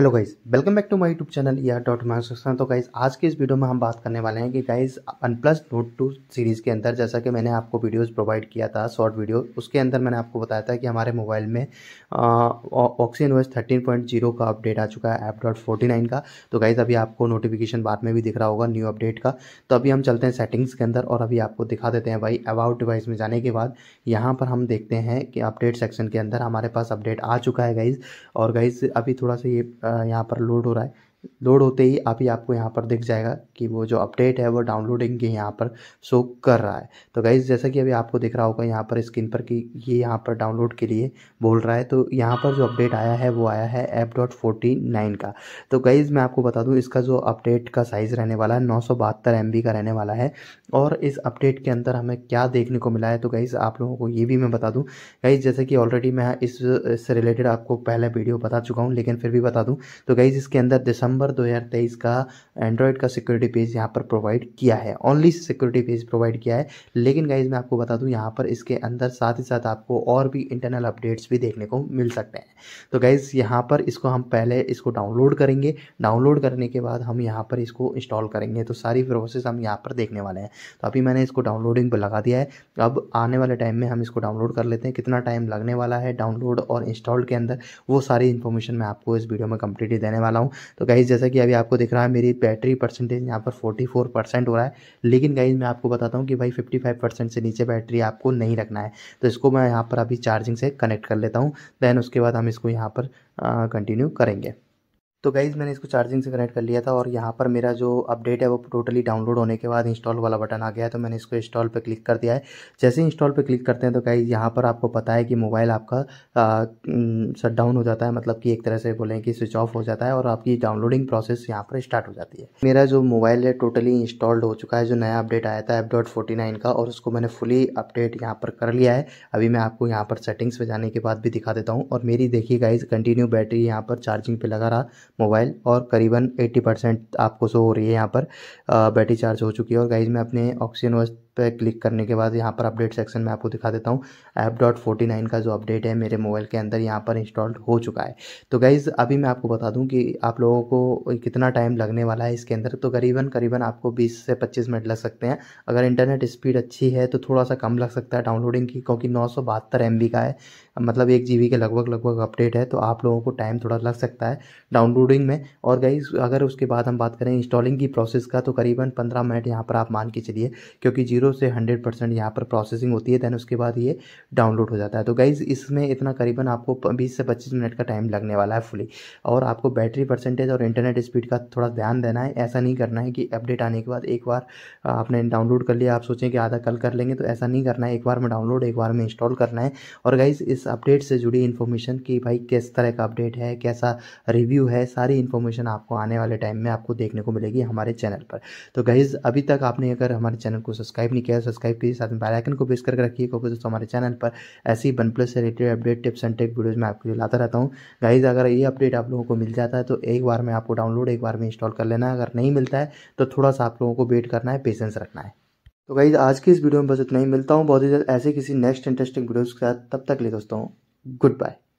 Hello guys, welcome back to my YouTube channel यार.मार्क्स। तो guys आज के इस वीडियो में हम बात करने वाले हैं कि गाइज OnePlus Note 2 सीरीज़ के अंदर, जैसा कि मैंने आपको वीडियोस प्रोवाइड किया था, शॉर्ट वीडियो, उसके अंदर मैंने आपको बताया था कि हमारे मोबाइल में ऑक्सीजन OS 13.0 का अपडेट आ चुका है, F.49 का। तो गाइज़ अभी आपको नोटिफिकेशन बाद में भी दिख रहा होगा न्यू अपडेट का। तो अभी हम चलते हैं सेटिंग्स के अंदर और अभी आपको दिखा देते हैं भाई। अबाउट डिवाइस में जाने के बाद यहाँ पर हम देखते हैं कि अपडेट सेक्शन के अंदर हमारे पास अपडेट आ चुका है गाइज़। और गाइज़ अभी थोड़ा सा ये यहाँ पर लोड हो रहा है, लोड होते ही अभी आपको यहाँ पर दिख जाएगा कि वो जो अपडेट है वो डाउनलोडिंग के यहाँ पर शो कर रहा है। तो गाइज़ जैसा कि अभी आपको दिख रहा होगा यहाँ पर स्क्रीन पर कि ये यहाँ पर डाउनलोड के लिए बोल रहा है। तो यहाँ पर जो अपडेट आया है वो आया है F.49 का। तो गाइज़ मैं आपको बता दूँ इसका जो अपडेट का साइज़ रहने वाला है 972 MB का रहने वाला है। और इस अपडेट के अंदर हमें क्या देखने को मिला है तो गाइज़ आप लोगों को ये भी मैं बता दूँ। गाइज़ जैसे कि ऑलरेडी मैं इससे रिलेटेड आपको पहले वीडियो बता चुका हूँ, लेकिन फिर भी बता दूँ। तो गाइज़ इसके अंदर दिसंबर 2023 का एंड्रॉयड का सिक्योरिटी पेज यहाँ पर प्रोवाइड किया है, ओनली सिक्योरिटी पेज प्रोवाइड किया है। लेकिन गाइज मैं आपको बता दूं यहाँ पर इसके अंदर साथ ही साथ आपको और भी इंटरनल अपडेट्स भी देखने को मिल सकते हैं। तो गाइज यहाँ पर इसको हम पहले इसको डाउनलोड करेंगे, डाउनलोड करने के बाद हम यहाँ पर इसको इंस्टॉल करेंगे। तो सारी प्रोसेस हम यहाँ पर देखने वाले हैं। तो अभी मैंने इसको डाउनलोडिंग पर लगा दिया है। अब आने वाले टाइम में हम इसको डाउनलोड कर लेते हैं, कितना टाइम लगने वाला है डाउनलोड और इंस्टॉल के अंदर वो सारी इन्फॉर्मेशन मैं आपको इस वीडियो में कंप्लीटली देने वाला हूँ। तो गाइज़ जैसा कि अभी आपको दिख रहा है मेरी बैटरी परसेंटेज यहाँ पर 44% हो रहा है। लेकिन गाइज़ मैं आपको बताता हूँ कि भाई 55% से नीचे बैटरी आपको नहीं रखना है। तो इसको मैं यहाँ पर अभी चार्जिंग से कनेक्ट कर लेता हूँ, देन उसके बाद हम इसको यहाँ पर कंटिन्यू करेंगे। तो गाइज़ मैंने इसको चार्जिंग से कनेक्ट कर लिया था और यहाँ पर मेरा जो अपडेट है वो टोटली डाउनलोड होने के बाद इंस्टॉल वाला बटन आ गया है। तो मैंने इसको इंस्टॉल पे क्लिक कर दिया है। जैसे ही इंस्टॉल पे क्लिक करते हैं तो गाइज़ यहाँ पर आपको पता है कि मोबाइल आपका शट डाउन हो जाता है, मतलब कि एक तरह से बोलें कि स्विच ऑफ हो जाता है और आपकी डाउनलोडिंग प्रोसेस यहाँ पर स्टार्ट हो जाती है। मेरा जो मोबाइल है टोटली इंस्टॉल्ड हो चुका है, जो नया अपडेट आया था F.49 का, और उसको मैंने फुली अपडेट यहाँ पर कर लिया है। अभी मैं आपको यहाँ पर सेटिंग्स पर जाने के बाद भी दिखा देता हूँ। और मेरी देखिए गाइज़ कंटिन्यू बैटरी यहाँ पर चार्जिंग पर लगा रहा मोबाइल और करीबन 80% आपको शो हो रही है। यहाँ पर बैटरी चार्ज हो चुकी है। और गाइज मैं अपने ऑक्सीजन OS पे क्लिक करने के बाद यहाँ पर अपडेट सेक्शन में आपको दिखा देता हूँ F.49 का जो अपडेट है मेरे मोबाइल के अंदर यहाँ पर इंस्टॉल्ड हो चुका है। तो गाइज़ अभी मैं आपको बता दूँ कि आप लोगों को कितना टाइम लगने वाला है इसके अंदर। तो करीबन आपको 20 से 25 मिनट लग सकते हैं। अगर इंटरनेट स्पीड अच्छी है तो थोड़ा सा कम लग सकता है डाउनलोडिंग की, क्योंकि 972 MB का है, मतलब 1 GB के लगभग अपडेट है। तो आप लोगों को टाइम थोड़ा लग सकता है डाउनलोडिंग में। और गाइज़ अगर उसके बाद हम बात करें इंस्टॉलिंग की प्रोसेस का, तो करीबन 15 मिनट यहाँ पर आप मान के चलिए, क्योंकि 0 से 100% यहाँ पर प्रोसेसिंग होती है, दैन उसके बाद ये डाउनलोड हो जाता है। तो गाइज़ इसमें इतना करीबन आपको 20 से 25 मिनट का टाइम लगने वाला है फुली। और आपको बैटरी परसेंटेज और इंटरनेट स्पीड का थोड़ा ध्यान देना है। ऐसा नहीं करना है कि अपडेट आने के बाद एक बार आपने डाउनलोड कर लिया, आप सोचें कि आधा कल कर लेंगे, तो ऐसा नहीं करना है। एक बार में डाउनलोड, एक बार में इंस्टॉल करना है। और गाइज़ इस अपडेट से जुड़ी इन्फॉर्मेशन कि भाई किस तरह का अपडेट है, कैसा रिव्यू है, सारी इन्फॉर्मेशन आपको आने वाले टाइम में आपको देखने को मिलेगी हमारे चैनल पर। तो गाइज़ अभी तक आपने अगर हमारे चैनल को सब्सक्राइब नहीं किया, सब्सक्राइब कीजिए, साथ में बेल आइकन को प्रेस करके रखिए, क्योंकि दोस्तों हमारे चैनल पर ऐसी OnePlus से related update, tips and tech videos मैं आपके लिए लाता रहता हूँ। गाइज़ अगर ये अपडेट आप लोगों को मिल जाता है तो एक बार में आपको डाउनलोड, एक बार में इंस्टॉल कर लेना है। अगर नहीं मिलता है तो थोड़ा सा आप लोगों को वेट करना है, पेशेंस रखना है। तो गाइज़ आज की इस वीडियो में बस इतना ही। मिलता हूँ बहुत ही जल्द ऐसे किसी नेक्स्ट इंटरेस्टिंग वीडियोज़ के साथ। तब तक के लिए दोस्तों गुड बाय।